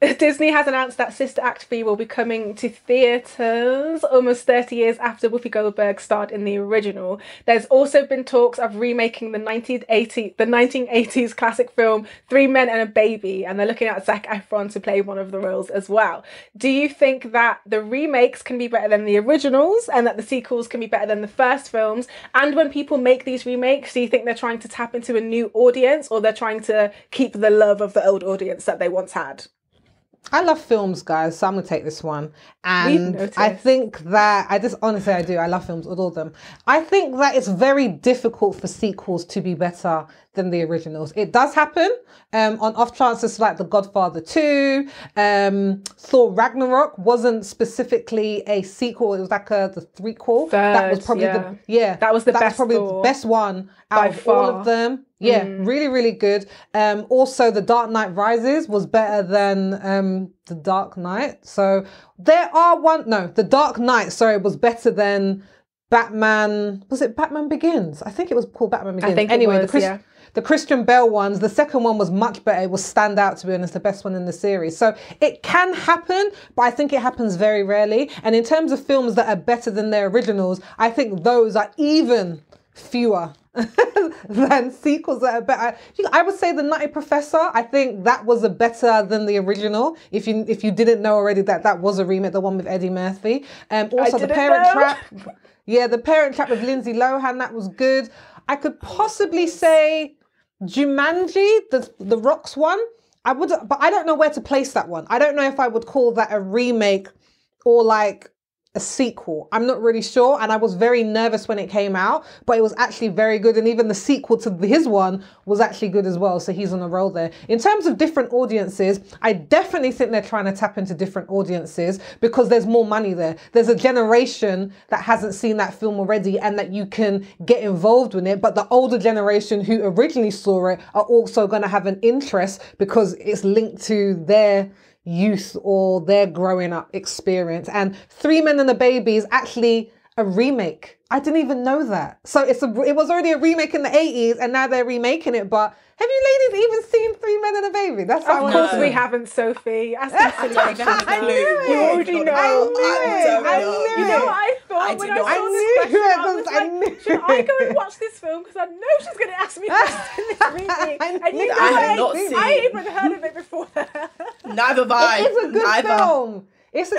Disney has announced that Sister Act 3 will be coming to theatres almost 30 years after Whoopi Goldberg starred in the original. There's also been talks of remaking the 1980s classic film Three Men and a Baby, and they're looking at Zac Efron to play one of the roles as well. Do you think that the remakes can be better than the originals and that the sequels can be better than the first films? And when people make these remakes, do you think they're trying to tap into a new audience, or they're trying to keep the love of the old audience that they once had? I love films, guys, so I'm going to take this one. And I think that, I do, I love films, all of them. I think that it's very difficult for sequels to be better than the originals. It does happen on off chances, like The Godfather 2, Thor Ragnarok wasn't specifically a sequel, it was like the threequel. That was probably the best one out of all of them. Yeah, really, really good. Also, The Dark Knight Rises was better than The Dark Knight. So there are The Dark Knight, sorry, was better than Batman. Was it Batman Begins? I think it was called Batman Begins. I think anyway, it was, the Christian Bale ones, the second one was much better. It was Standout, to be honest, the best one in the series. So it can happen, but I think it happens very rarely. And in terms of films that are better than their originals, I think those are even fewer than sequels that are better. I would say The Nutty Professor, I think that was a better than the original. If you didn't know already that that was a remake, the one with Eddie Murphy. Also The Parent Trap. Yeah, The Parent Trap with Lindsay Lohan, that was good. I could possibly say Jumanji, the Rocks one. But I don't know where to place that one. I don't know if I would call that a remake or like a sequel. I'm not really sure, and I was very nervous when it came out, but it was actually very good, and even the sequel to his one was actually good as well, so he's on a roll there. In terms of different audiences, I definitely think they're trying to tap into different audiences because there's more money there. There's a generation that hasn't seen that film already and that you can get involved in it, but the older generation who originally saw it are also going to have an interest because it's linked to their youth or their growing up experience. And Three Men and a Baby is actually a remake. I didn't even know that. So it was already a remake in the 80s and now they're remaking it. But have you ladies even seen Three Men and a Baby? That's how Of course we haven't, Sophie. I knew it. You already know. I knew it. You know what I thought when I saw this question? I was like, should I go and watch this film? Because I know she's going to ask me this in this remake. I even heard of it before. Neither have I. It is a good film. It's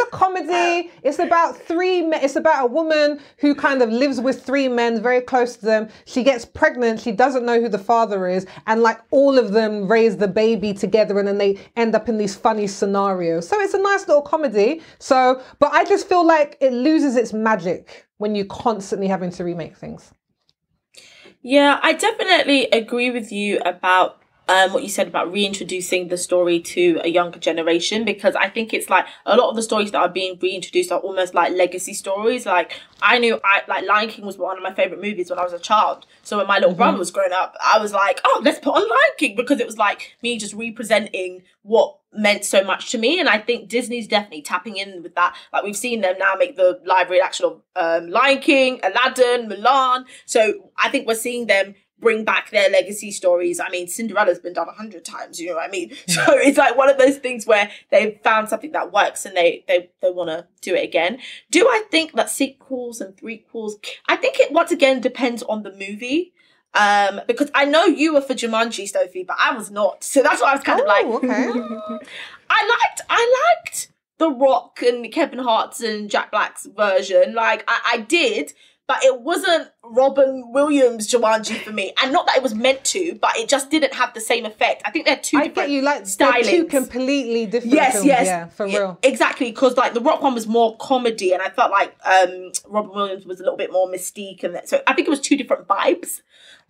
a comedy. It's about a woman who kind of lives with three men very close to them. She gets pregnant. She doesn't know who the father is, and like all of them raise the baby together, and then they end up in these funny scenarios. So it's a nice little comedy. So, but I just feel like it loses its magic when you're constantly having to remake things. Yeah, I definitely agree with you about what you said about reintroducing the story to a younger generation, because I think it's like a lot of the stories that are being reintroduced are almost like legacy stories. Like I Lion King was one of my favourite movies when I was a child. So when my little brother was growing up, I was like, oh, let's put on Lion King, because it was like me just representing what meant so much to me. And I think Disney's definitely tapping in with that. Like we've seen them now make the live reaction of Lion King, Aladdin, Mulan. So I think we're seeing them bring back their legacy stories. I mean, Cinderella's been done 100 times, you know what I mean? So it's like one of those things where they've found something that works and they want to do it again. Do I think that sequels and threequels, I think it once again depends on the movie. Because I know you were for Jumanji, Sophie, but I was not. So that's why I was kind of like, okay. I liked The Rock and Kevin Hart's and Jack Black's version. Like I did, but it wasn't Robin Williams Jumanji for me, and not that it was meant to, but it just didn't have the same effect. I think they're two different stylings. They're two completely different films. Yes, yeah, for real. Exactly, because like the Rock one was more comedy, and I felt like Robin Williams was a little bit more mystique, and so I think it was two different vibes.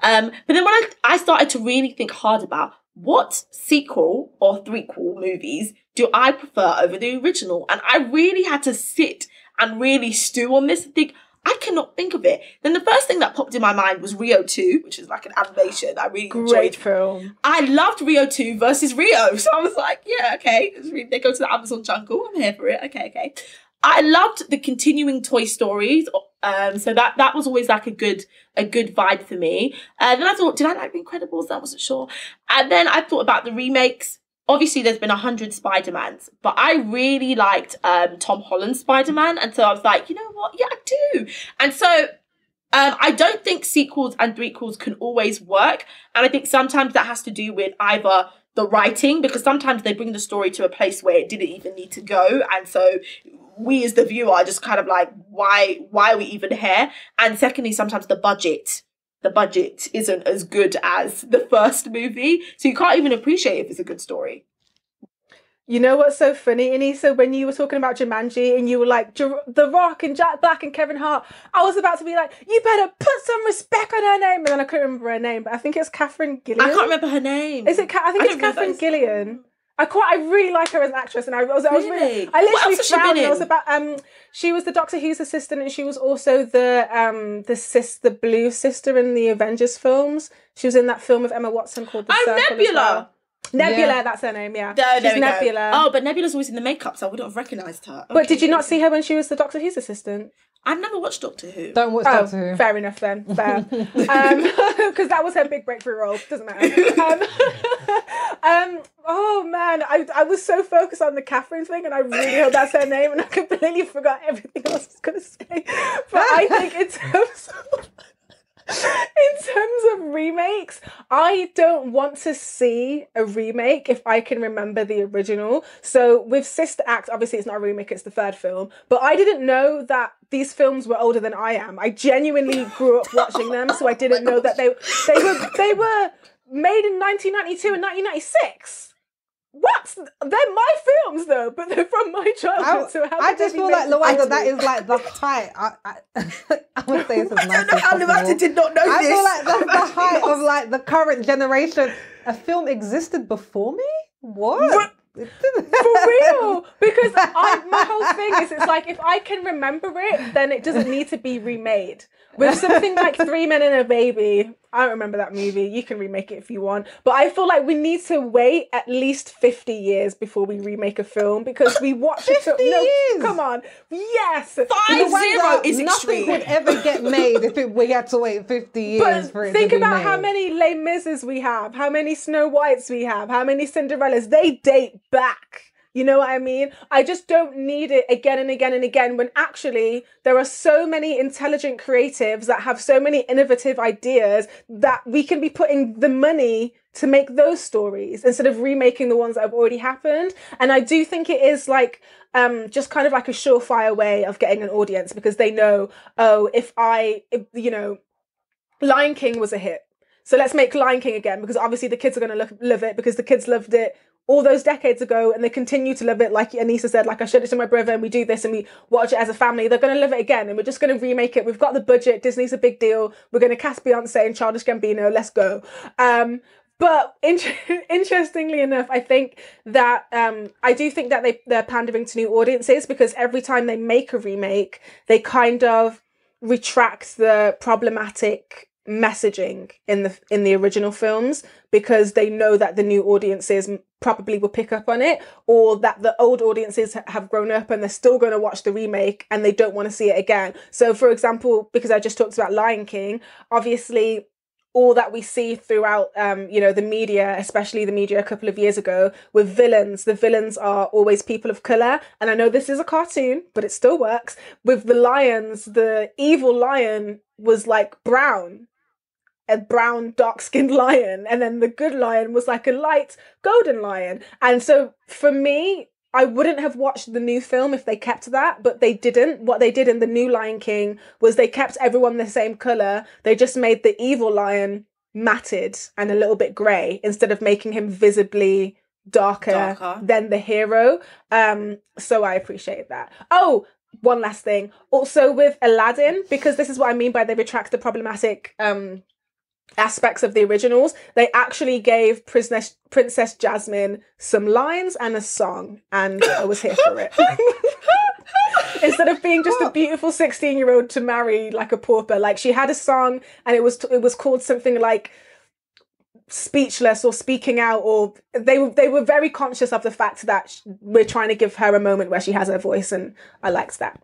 But then when I started to really think hard about what sequel or threequel movies do I prefer over the original, and I really had to sit and really stew on this and think, I cannot think of it. Then the first thing that popped in my mind was Rio 2, which is like an animation. I really enjoyed. Great film. I loved Rio 2 versus Rio. So I was like, yeah, okay. They go to the Amazon jungle. I'm here for it. Okay. I loved the continuing Toy Stories. So that was always like a good vibe for me. Then I thought, did I like The Incredibles? I wasn't sure. And then I thought about the remakes. obviously there's been 100 Spider-Mans, but I really liked Tom Holland's Spider-Man. And so I was like, you know what? Yeah, I do. And so I don't think sequels and threequels can always work. And I think sometimes that has to do with either the writing, because sometimes they bring the story to a place where it didn't even need to go. And so we as the viewer are just kind of like, why are we even here? And secondly, sometimes the budget isn't as good as the first movie. So you can't even appreciate if it's a good story. You know what's so funny, Inisa? When you were talking about Jumanji and you were like, The Rock and Jack Black and Kevin Hart, I was about to be like, you better put some respect on her name. And then I couldn't remember her name, but I think it's Catherine Gillian. I can't remember her name. Is it? I think it's Catherine Gillian. I really like her as an actress, and I literally found it was about she was the Doctor Who's assistant, and she was also the blue sister in the Avengers films. She was in that film of Emma Watson called The Circle. Oh, Nebula. Well. Nebula, yeah. That's her name, yeah. She's Nebula. Go. Oh, but Nebula's always in the makeup, so I wouldn't have recognised her. Okay. But did you not see her when she was the Doctor Who's assistant? I've never watched Doctor Who. Don't watch Doctor Who. Fair enough then. Fair. Because that was her big breakthrough role. Doesn't matter. Oh man, I was so focused on the Catherine thing, and I really hope that's her name, and I completely forgot everything else I was going to say. But I think in terms of remakes, I don't want to see a remake if I can remember the original. So with Sister Act, obviously it's not a remake, it's the third film, but I didn't know that these films were older than I am. I genuinely grew up watching them, so I didn't know that they were made in 1992 and 1996. What? They're my films, though, but they're from my childhood. I just feel like Luanda, that is like the height. I would say it's as nice. I don't know how Luanda did not know this. I feel like that's the height of like the current generation. A film existed before me? What? For real, because my whole thing is, it's like if I can remember it, then it doesn't need to be remade. With something like 3 Men and a Baby, I don't remember that movie. You can remake it if you want, but I feel like we need to wait at least 50 years before we remake a film, because we watch 50 years. Come on, yes, 5-0 is nothing extreme. Would ever get made if we had to wait 50 years. But for it think to be about made. How many Les Mises we have, how many Snow Whites we have, how many Cinderellas. They date back. You know what I mean? I just don't need it again and again and again, when actually there are so many intelligent creatives that have so many innovative ideas that we can be putting the money to make those stories instead of remaking the ones that have already happened. And I do think it is like just kind of like a surefire way of getting an audience, because they know, oh, if Lion King was a hit, so let's make Lion King again, because obviously the kids are going to love it, because the kids loved it all those decades ago, and they continue to love it. Like Anissa said, like I showed it to my brother, and we do this and we watch it as a family. They're going to love it again, and we're just going to remake it. We've got the budget. Disney's a big deal. We're going to cast Beyonce and Childish Gambino. Let's go. But interestingly enough, I think that I do think that they're pandering to new audiences, because every time they make a remake, they kind of retract the problematic messaging in the original films, because they know that the new audiences probably will pick up on it, or that the old audiences have grown up and they're still going to watch the remake and they don't want to see it again. So for example, because I just talked about Lion King, obviously all that we see throughout the media, especially the media a couple of years ago, with villains. The villains are always people of colour. And I know this is a cartoon, but it still works. With the lions, the evil lion was like brown. A brown, dark-skinned lion. And then the good lion was like a light, golden lion. And so for me, I wouldn't have watched the new film if they kept that, but they didn't. What they did in the new Lion King was they kept everyone the same colour. They just made the evil lion matted and a little bit grey, instead of making him visibly darker than the hero. So I appreciate that. Oh, one last thing. Also with Aladdin, because this is what I mean by they retract the problematic aspects of the originals, they actually gave Princess Jasmine some lines and a song, and I was here for it. Instead of being just a beautiful 16-year-old to marry like a pauper, like she had a song, and it was called something like Speechless or Speaking Out, or they were very conscious of the fact that we're trying to give her a moment where she has her voice, and I liked that.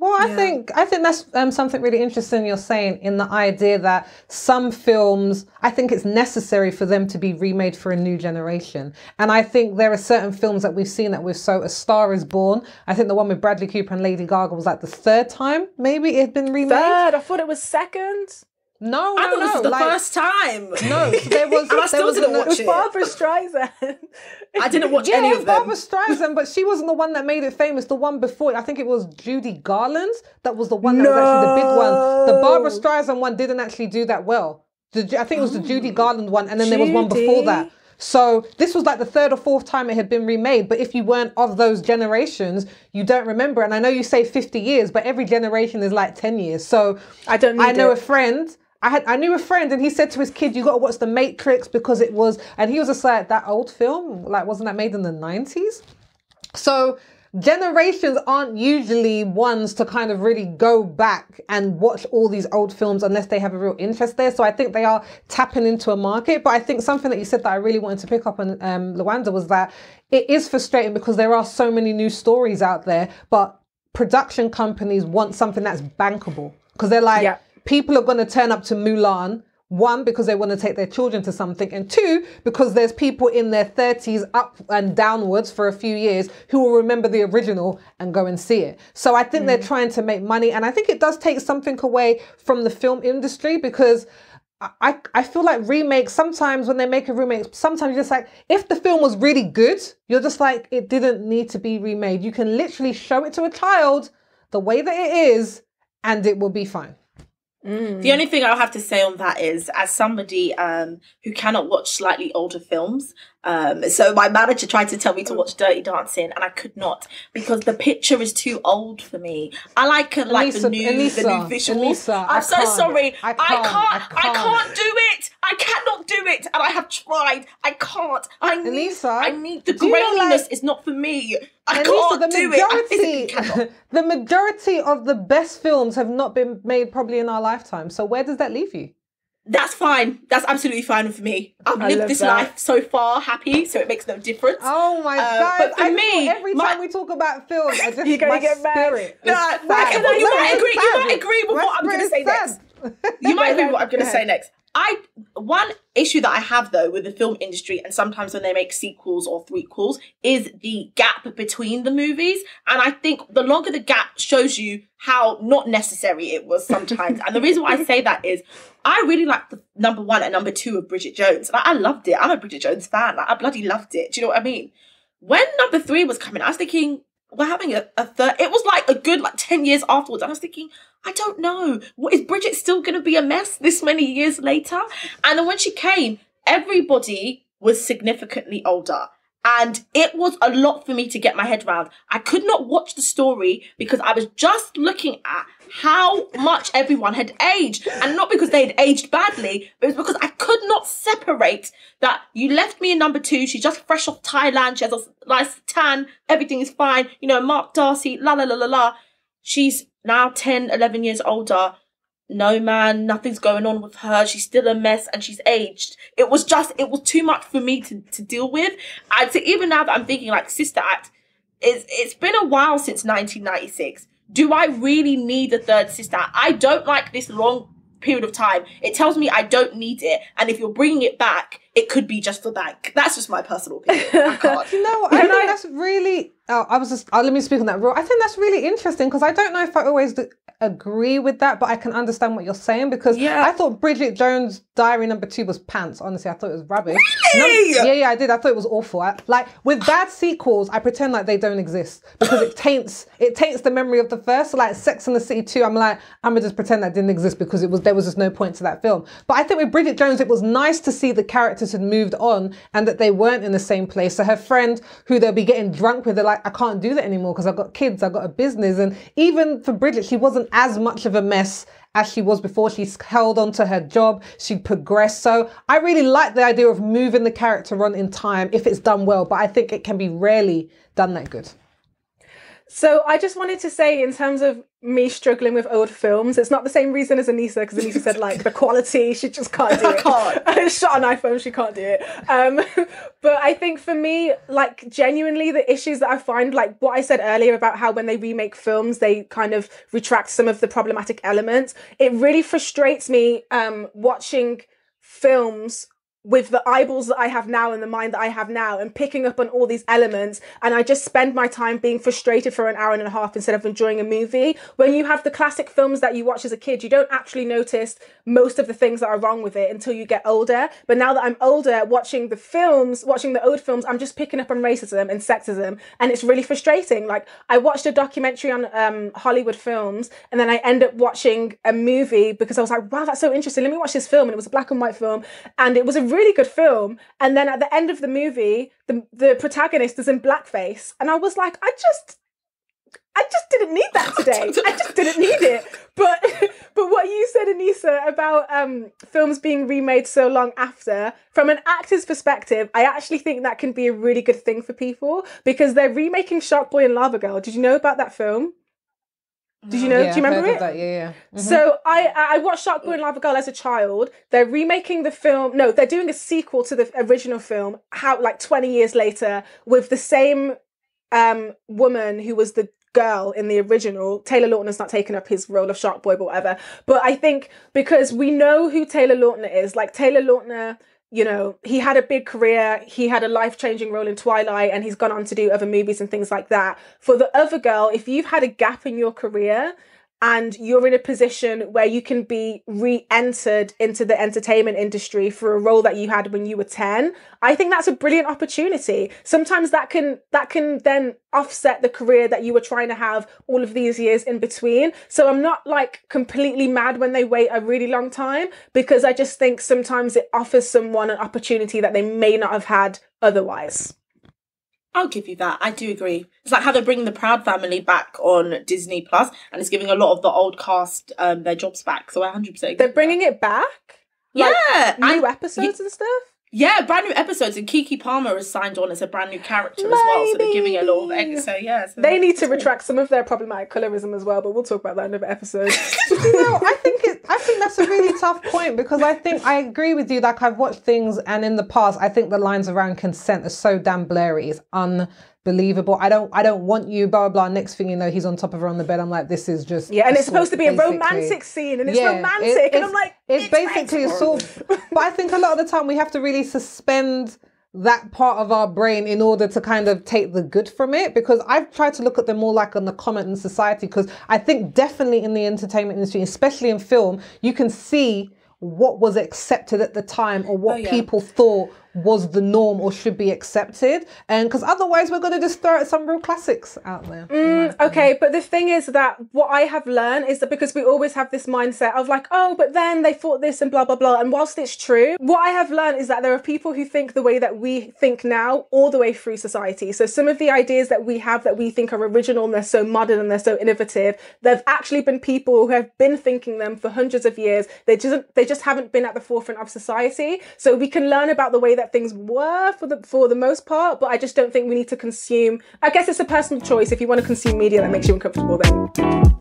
Well, I think that's something really interesting you're saying, in the idea that some films, I think it's necessary for them to be remade for a new generation. And I think there are certain films that we've seen that we're so, A Star Is Born, I think the one with Bradley Cooper and Lady Gaga was like the third time maybe it had been remade. Third? I thought it was second. No, I thought this was the first time. No, there was. And I still didn't watch it. It was Barbara Streisand. I didn't watch any of them. Barbara Streisand, but she wasn't the one that made it famous. The one before it, I think it was Judy Garland. That was the one that was actually the big one. The Barbara Streisand one didn't actually do that well. I think it was the Judy Garland one, and then there was one before that. So this was like the third or fourth time it had been remade. But if you weren't of those generations, you don't remember. And I know you say 50 years, but every generation is like 10 years. So I know a friend. I knew a friend, and he said to his kid, "You got to watch The Matrix because it was," and he was just like, "That old film, like, wasn't that made in the 90s?" So generations aren't usually ones to kind of really go back and watch all these old films unless they have a real interest there. So I think they are tapping into a market. But I think something that you said that I really wanted to pick up on, Lawanda, was that it is frustrating because there are so many new stories out there, but production companies want something that's bankable, because they're like, people are going to turn up to Mulan, one, because they want to take their children to something, and two, because there's people in their 30s up and downwards for a few years who will remember the original and go and see it. So I think they're trying to make money, and I think it does take something away from the film industry, because I feel like remakes, sometimes when they make a remake, sometimes you're just like, if the film was really good, you're just like, it didn't need to be remade. You can literally show it to a child the way that it is, and it will be fine. The only thing I'll have to say on that is, as somebody who cannot watch slightly older films, so my manager tried to tell me to watch Dirty Dancing, and I could not, because the picture is too old for me. I like the new visuals. I'm so sorry. I can't do it. I cannot do it, and I have tried. I can't. I need the graininess. It's not for me. I can't do it. The majority of the best films have not been made probably in our lifetime. So where does that leave you? That's fine. That's absolutely fine for me. I've lived this life so far happy, so it makes no difference. Oh my God. But for me, every time we talk about film, I just, you're going to get mad. You might agree with what I'm going to say next. One issue that I have, though, with the film industry, and sometimes when they make sequels or threequels, is the gap between the movies. And I think the longer the gap shows you how not necessary it was sometimes. And the reason why I say that is, I really liked the number 1 and number 2 of Bridget Jones. Like, I loved it. I'm a Bridget Jones fan. Like, I bloody loved it. Do you know what I mean? When number 3 was coming, I was thinking, we're having a third. It was like a good 10 years afterwards. I was thinking, I don't know. What, is Bridget still going to be a mess this many years later? And then when she came, everybody was significantly older. And it was a lot for me to get my head around. I could not watch the story because I was just looking at how much everyone had aged. And not because they had aged badly, but it was because I could not separate that. You left me in number 2. She's just fresh off Thailand. She has a nice tan. Everything is fine. You know, Mark Darcy, la, la, la, la, la. She's now 10, 11 years older. No, man, nothing's going on with her. She's still a mess and she's aged. It was too much for me to deal with. And so even now that I'm thinking, like, Sister Act, it's been a while since 1996. Do I really need a third Sister Act? I don't like this long period of time. It tells me I don't need it. And if you're bringing it back, it could be just for bank. That's just my personal opinion. I can't. No, I think that's really... let me speak on that. I think that's really interesting, because I don't know if I always agree with that, but I can understand what you're saying, because I thought Bridget Jones' Diary number 2 was pants. Honestly, I thought it was rubbish. Really? I did. I thought it was awful. Like, with bad sequels, I pretend like they don't exist, because it taints the memory of the first. So, like, Sex and the City 2, I'm like, I'm going to just pretend that didn't exist, because there was just no point to that film. But I think with Bridget Jones, it was nice to see the characters had moved on and that they weren't in the same place. So her friend, who they'll be getting drunk with, they're like, I can't do that anymore because I've got kids, I've got a business. And even for Bridget, she wasn't as much of a mess as she was before. She's held on to her job, she progressed. So I really like the idea of moving the character on in time if it's done well, but I think it can be rarely done that good. So I just wanted to say, in terms of me struggling with old films, it's not the same reason as Anissa, because Anissa said, like, the quality, she just can't do it. Shot an iPhone, she can't do it. But I think for me, like, genuinely, the issues that I find, like what I said earlier about how when they remake films, they kind of retract some of the problematic elements. It really frustrates me watching films with the eyeballs that I have now and the mind that I have now and picking up on all these elements, and I just spend my time being frustrated for an hour and a half instead of enjoying a movie. When you have the classic films that you watch as a kid, you don't actually notice most of the things that are wrong with it until you get older. But now that I'm older, watching the old films, I'm just picking up on racism and sexism, and it's really frustrating. Like, I watched a documentary on Hollywood films, and then I end up watching a movie because I was like, wow, that's so interesting, let me watch this film. And it was a black and white film, and it was a really good film, and then at the end of the movie the protagonist is in blackface, and I was like, I just didn't need that today. I just didn't need it. But what you said, Anissa, about films being remade so long after, from an actor's perspective, I actually think that can be a really good thing for people, because they're remaking Shark Boy and Lava Girl. Did you know about that film? Did you know? Yeah, do you remember it? That, yeah. Mm-hmm. So I watched Shark Boy and Lava Girl as a child. They're remaking the film. No, they're doing a sequel to the original film. How, like, 20 years later, with the same woman who was the girl in the original. Taylor Lautner's not taken up his role of Shark Boy, but whatever. But I think because we know who Taylor Lautner is, like, Taylor Lautner, you know, he had a big career, he had a life-changing role in Twilight, and he's gone on to do other movies and things like that. For the other girl, if you've had a gap in your career and you're in a position where you can be re-entered into the entertainment industry for a role that you had when you were 10, I think that's a brilliant opportunity. Sometimes that can then offset the career that you were trying to have all of these years in between. So I'm not, like, completely mad when they wait a really long time, because I just think sometimes it offers someone an opportunity that they may not have had otherwise. I'll give you that. I do agree. It's like how they're bringing the Proud Family back on Disney Plus, and it's giving a lot of the old cast their jobs back. So I 100%. They're bringing it back? Yeah. Like, new episodes and stuff? Yeah, brand new episodes. And Kiki Palmer is signed on as a brand new character as well. So they're giving it a lot of eggs. So, yeah. So they need to retract some of their problematic colorism as well, but we'll talk about that in another episode. You know, I think that's a really tough point, because I think I agree with you. Like, I've watched things, and in the past, I think the lines around consent are so damn blurry. It's unbelievable. I don't want you, blah, blah, blah. Next thing you know, he's on top of her on the bed. I'm like, this is just... Yeah, and it's supposed to be a romantic scene, and it's romantic. And I'm like, it's basically assault. But I think a lot of the time we have to really suspend that part of our brain in order to kind of take the good from it, because I've tried to look at them more like on the comment in society, because I think definitely in the entertainment industry, especially in film, you can see what was accepted at the time, or what people thought was the norm or should be accepted, and because otherwise we're going to just throw some real classics out there. Okay, but the thing is that what I have learned is that, because we always have this mindset of like, oh, but then they thought this and blah blah blah, and whilst it's true, what I have learned is that there are people who think the way that we think now all the way through society. So some of the ideas that we have that we think are original and they're so modern and they're so innovative, there've actually been people who have been thinking them for hundreds of years. They just haven't been at the forefront of society. So we can learn about the way that things were for the most part, but I just don't think we need to consume. I guess it's a personal choice. If you want to consume media that makes you uncomfortable, then